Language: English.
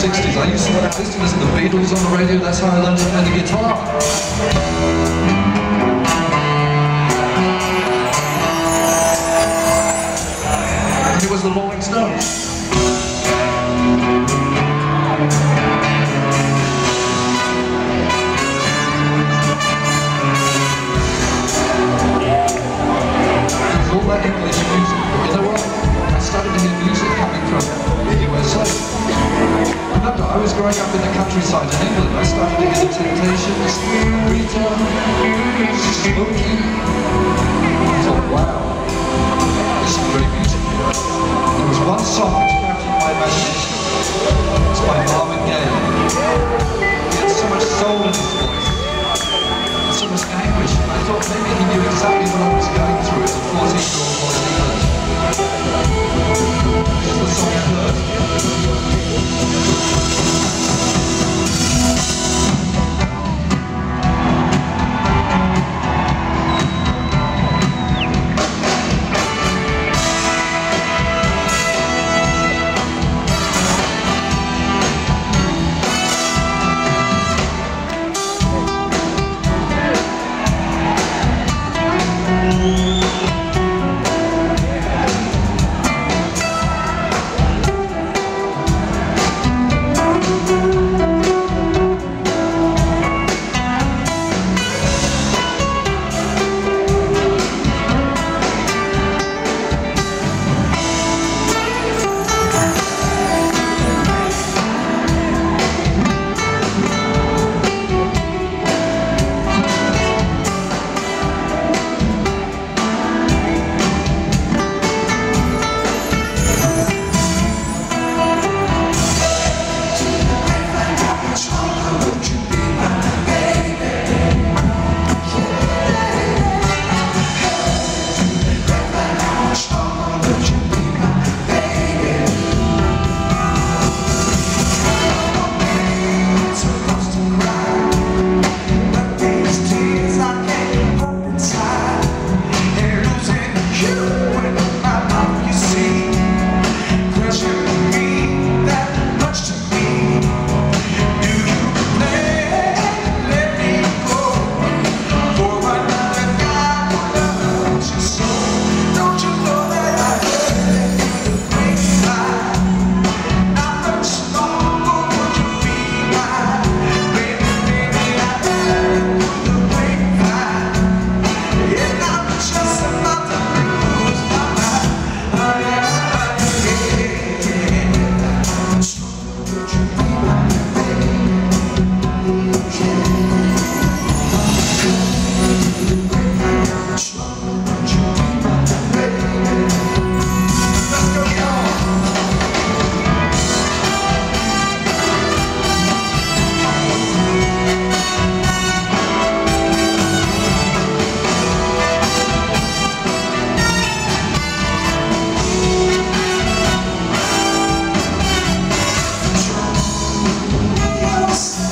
60s. I used to listen to the Beatles on the radio. That's how I learned to play the guitar. The Rolling Stones. All that English music. You know what? I started to hear music coming from the USA. Remember, I was growing up in the countryside in England. I started to hear The Temptations, Rita, Smokey. I thought, wow, this is great music. There was one song which captured my imagination. It's by Marvin Gaye. He had so much soul in his voice, and so much anguish. I thought maybe he knew exactly what I was going through as a 14-year-old boy in England. This is the song I heard. Yes.